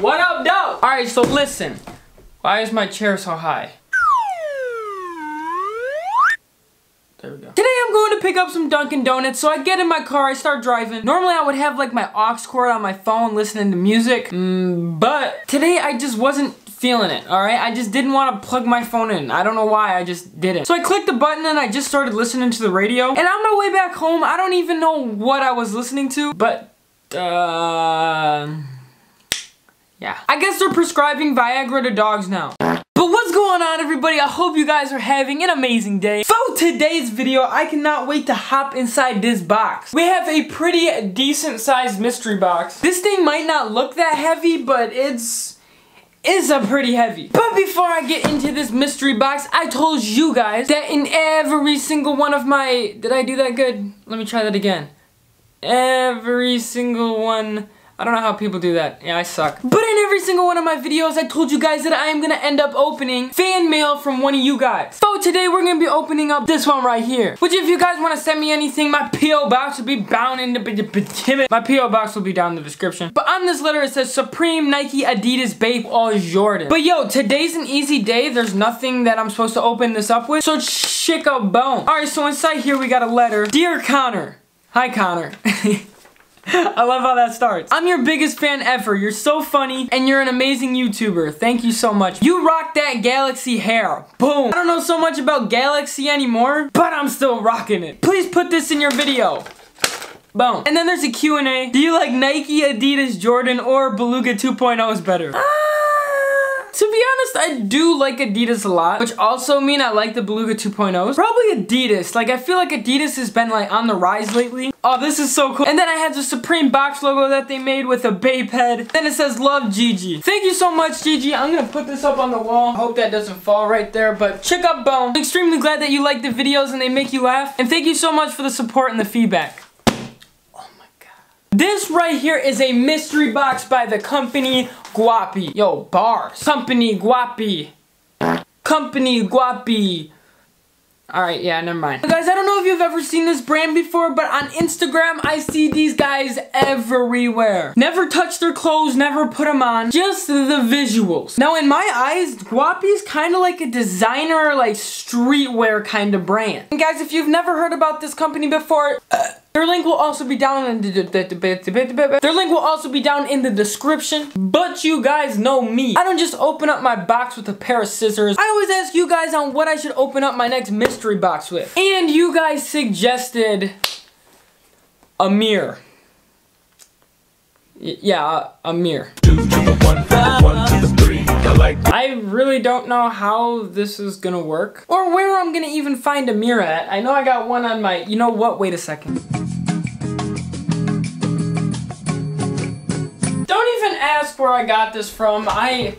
What up, dope? Alright, so listen. Why is my chair so high? There we go. Today I'm going to pick up some Dunkin Donuts, so I get in my car, I start driving. Normally I would have like my aux cord on my phone listening to music, but today I just wasn't feeling it, all right? I just didn't want to plug my phone in. I don't know why, I just didn't. So I clicked the button and I just started listening to the radio. And on my way back home, I don't even know what I was listening to, but yeah. I guess they're prescribing Viagra to dogs now. But what's going on, everybody? I hope you guys are having an amazing day. For today's video, I cannot wait to hop inside this box. We have a pretty decent sized mystery box. This thing might not look that heavy, but it's a pretty heavy. But before I get into this mystery box, I told you guys that in every single one of my... Did I do that good? Let me try that again. Every single one... I don't know how people do that. Yeah, I suck. But in every single one of my videos, I told you guys that I am gonna end up opening fan mail from one of you guys. So today we're gonna be opening up this one right here. Which, if you guys wanna send me anything, my P.O. box will be bound in the... My P.O. box will be down in the description. But on this letter it says Supreme, Nike, Adidas, Bape, all Jordan. But yo, today's an easy day. There's nothing that I'm supposed to open this up with. So chicka bone. Alright, so inside here we got a letter. Dear Connor. Hi, Connor. I love how that starts. I'm your biggest fan ever. You're so funny and you're an amazing YouTuber. Thank you so much. You rock that galaxy hair. Boom. I don't know so much about galaxy anymore, but I'm still rocking it. Please put this in your video. Boom. And then there's a Q&A. Do you like Nike, Adidas, Jordan, or Beluga 2.0 is better? To be honest, I do like Adidas a lot, which also mean I like the Beluga 2.0s. Probably Adidas. Like, I feel like Adidas has been, like, on the rise lately. Oh, this is so cool. And then I had the Supreme box logo that they made with a Bape head. Then it says, love, Gigi. Thank you so much, Gigi. I'm gonna put this up on the wall. I hope that doesn't fall right there, but check up bone. I'm extremely glad that you like the videos and they make you laugh. And thank you so much for the support and the feedback. This right here is a mystery box by the company Guapi. Yo, bars. Company Guapi. Company Guapi. Alright, yeah, never mind. Guys, I don't know if you've ever seen this brand before, but on Instagram, I see these guys everywhere. Never touch their clothes, never put them on. Just the visuals. Now, in my eyes, Guapi is kind of like a designer, like streetwear kind of brand. And guys, if you've never heard about this company before, their link will also be down in the description. But you guys know me. I don't just open up my box with a pair of scissors. I always ask you guys on what I should open up my next mystery box with. And you guys suggested a mirror. Yeah, a mirror. I really don't know how this is gonna work or where I'm gonna even find a mirror at. I know I got one on my... You know what? Wait a second. Ask where I got this from. I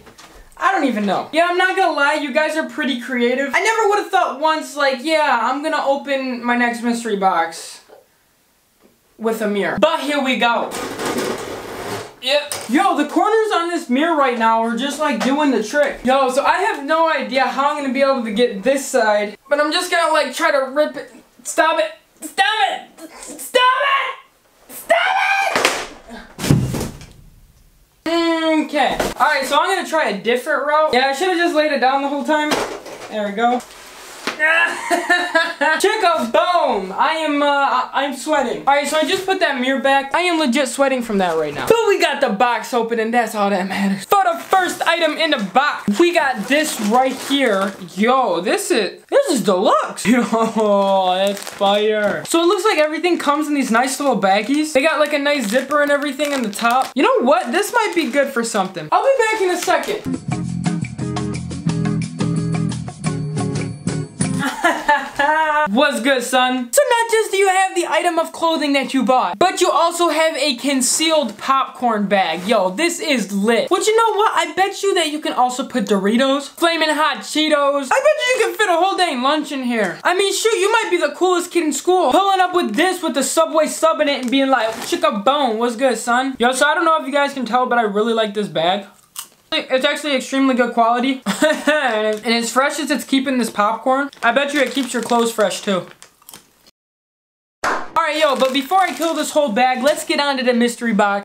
don't even know. Yeah, I'm not gonna lie, you guys are pretty creative. I never would have thought once, like, yeah, I'm gonna open my next mystery box with a mirror. But here we go. Yep. Yo, the corners on this mirror right now are just like doing the trick. Yo, so I have no idea how I'm gonna be able to get this side, but I'm just gonna like try to rip it. Stop it! Stop it! Stop it! Stop it! Okay. Alright, so I'm gonna try a different route. Yeah, I should have just laid it down the whole time. There we go. Chicka-boom! I'm sweating. Alright, so I just put that mirror back. I am legit sweating from that right now. But we got the box open and that's all that matters. For the first item in the box, we got this right here. Yo, this is deluxe. Yo, that's fire. So it looks like everything comes in these nice little baggies. They got like a nice zipper and everything in the top. You know what? This might be good for something. I'll be back in a second. What's good, son? So not just do you have the item of clothing that you bought, but you also have a concealed popcorn bag. Yo, this is lit. But you know what? I bet you that you can also put Doritos, Flamin' Hot Cheetos. I bet you can fit a whole dang lunch in here. I mean, shoot, you might be the coolest kid in school. Pulling up with this with the Subway sub in it and being like, chicka-bone, what's good, son? Yo, so I don't know if you guys can tell, but I really like this bag. It's actually extremely good quality. And as fresh as it's keeping this popcorn, I bet you it keeps your clothes fresh too. Alright, yo, but before I kill this whole bag, let's get on to the mystery box.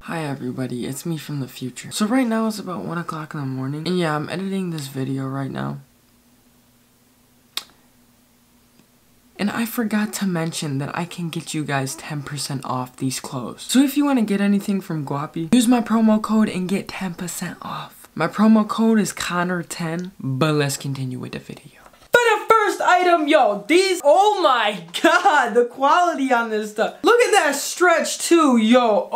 Hi everybody, it's me from the future. So right now it's about 1 o'clock in the morning, and yeah, I'm editing this video right now. And I forgot to mention that I can get you guys 10% off these clothes. So if you want to get anything from Guapi, use my promo code and get 10% off. My promo code is Connor10, but let's continue with the video. Item, yo, these, oh my god, the quality on this stuff. Look at that stretch too, yo.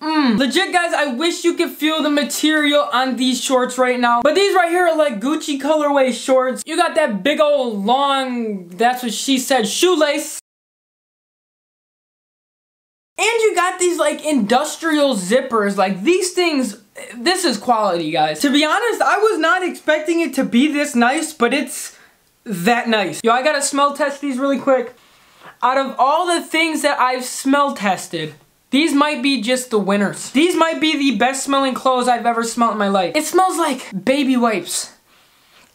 Legit, guys, I wish you could feel the material on these shorts right now, but these right here are like Gucci colorway shorts. You got that big old long, that's what she said, shoelace. And you got these like industrial zippers, like these things. This is quality, guys. To be honest, I was not expecting it to be this nice, but it's that nice. Yo, I gotta smell test these really quick. Out of all the things that I've smell tested, these might be just the winners. These might be the best smelling clothes I've ever smelled in my life. It smells like baby wipes.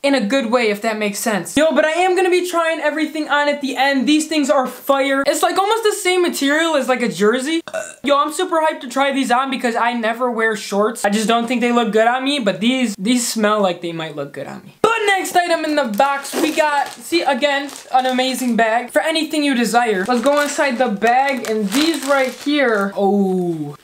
In a good way, if that makes sense. Yo, but I am gonna be trying everything on at the end. These things are fire. It's like almost the same material as like a jersey. Yo, I'm super hyped to try these on because I never wear shorts. I just don't think they look good on me, but these smell like they might look good on me. Next item in the box, we got, see, again, an amazing bag for anything you desire. Let's go inside the bag, and these right here, oh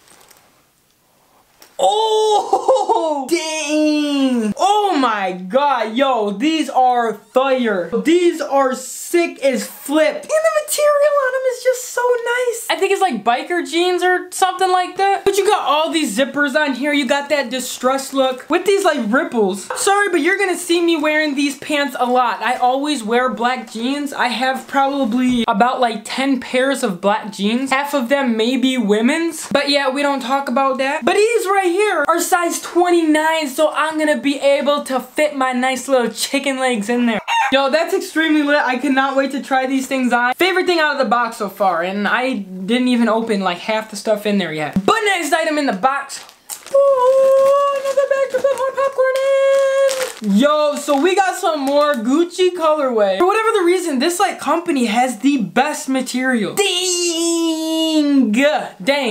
dang, oh my god, yo, these are fire. These are sick as flip, and the material on them is just so nice. I think it's like biker jeans or something like that, but you got all these zippers on here. You got that distressed look with these like ripples. I'm sorry, but you're gonna see me wearing these pants a lot. I always wear black jeans. I have probably about like 10 pairs of black jeans, half of them may be women's, but yeah, we don't talk about that. But these right here are size 29, so I'm gonna be able to fit my nice little chicken legs in there. Yo, that's extremely lit. I cannot wait to try these things on. Favorite thing out of the box so far, and I didn't even open like half the stuff in there yet. But next item in the box, ooh, another bag to put more popcorn in. Yo, so we got some more Gucci colorway. For whatever the reason, this like company has the best material. Dang,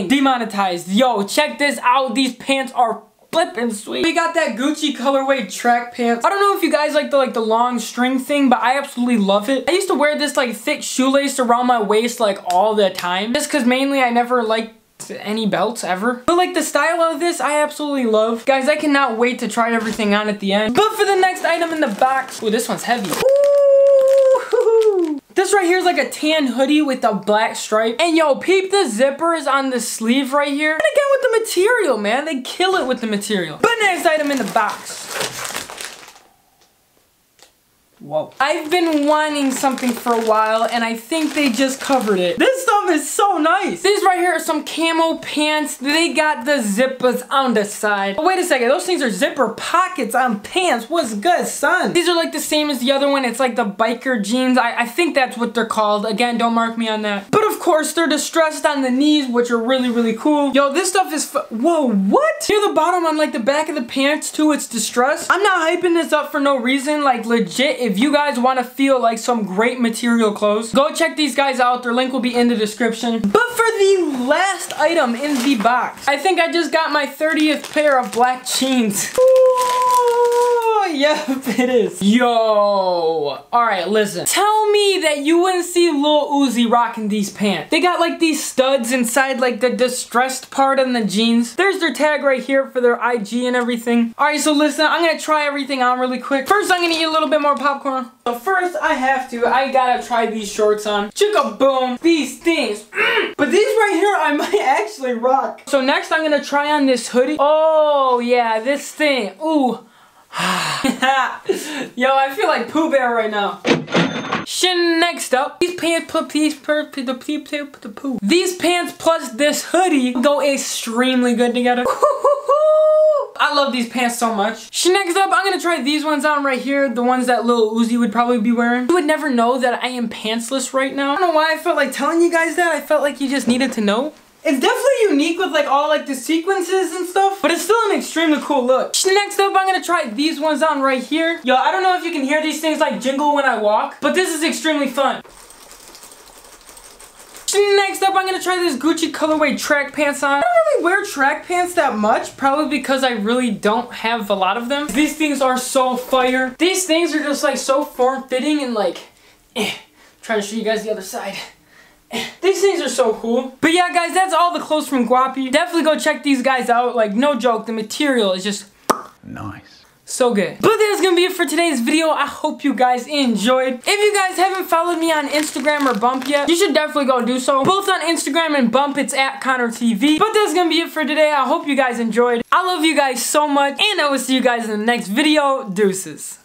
demonetized. Yo, check this out. These pants are flippin' sweet. We got that Gucci colorway track pants. I don't know if you guys like the long string thing, but I absolutely love it. I used to wear this like thick shoelace around my waist like all the time, just cause mainly I never liked any belts ever. But like the style of this, I absolutely love. Guys, I cannot wait to try everything on at the end. But for the next item in the box, ooh, this one's heavy. This right here is like a tan hoodie with a black stripe. And yo, peep the zippers on the sleeve right here. And again with the material, man. They kill it with the material. But next item in the box. Whoa. I've been wanting something for a while, and I think they just covered it. This stuff is so nice. These right here are some camo pants. They got the zippers on the side. Oh, wait a second. Those things are zipper pockets on pants. What's good, son? These are like the same as the other one. It's like the biker jeans. I think that's what they're called. Again, don't mark me on that. But of course, they're distressed on the knees, which are really, really cool. Yo, this stuff is whoa, what? Near the bottom on like the back of the pants too, it's distressed. I'm not hyping this up for no reason. Like legit, if you guys want to feel like some great material clothes, go check these guys out. Their link will be in the description. But for the last item in the box, I think I just got my 30th pair of black jeans. Ooh, yep, it is. Yo, all right, listen. Tell me that you wouldn't see Lil Uzi rocking these pants. They got like these studs inside like the distressed part on the jeans. There's their tag right here for their IG and everything. All right, so listen, I'm gonna try everything on really quick. First, I'm gonna eat a little bit more popcorn. So first, I gotta try these shorts on. Chicka boom, these things. But these right here, I might actually rock. So next, I'm gonna try on this hoodie. Oh yeah, this thing. Ooh. Yo, I feel like Pooh Bear right now. Next up, these pants plus this hoodie go extremely good together. I love these pants so much. Next up, I'm gonna try these ones on right here, the ones that Lil Uzi would probably be wearing. You would never know that I am pantsless right now. I don't know why I felt like telling you guys that. I felt like you just needed to know. It's definitely unique with like all like the sequences and stuff, but it's still an extremely cool look. Next up, I'm gonna try these ones on right here. Yo, I don't know if you can hear these things like jingle when I walk, but this is extremely fun. Next up, I'm gonna try this Gucci colorway track pants on. I don't really wear track pants that much, probably because I really don't have a lot of them. These things are so fire. These things are just like so form-fitting and like, trying to show you guys the other side. These things are so cool. But yeah, guys, that's all the clothes from Guapi. Definitely go check these guys out. Like, no joke, the material is just nice. So good. But that's gonna be it for today's video. I hope you guys enjoyed. If you guys haven't followed me on Instagram or BUMP yet, you should definitely go do so. Both on Instagram and BUMP, it's at ConnorTV. But that's gonna be it for today. I hope you guys enjoyed. I love you guys so much, and I will see you guys in the next video. Deuces.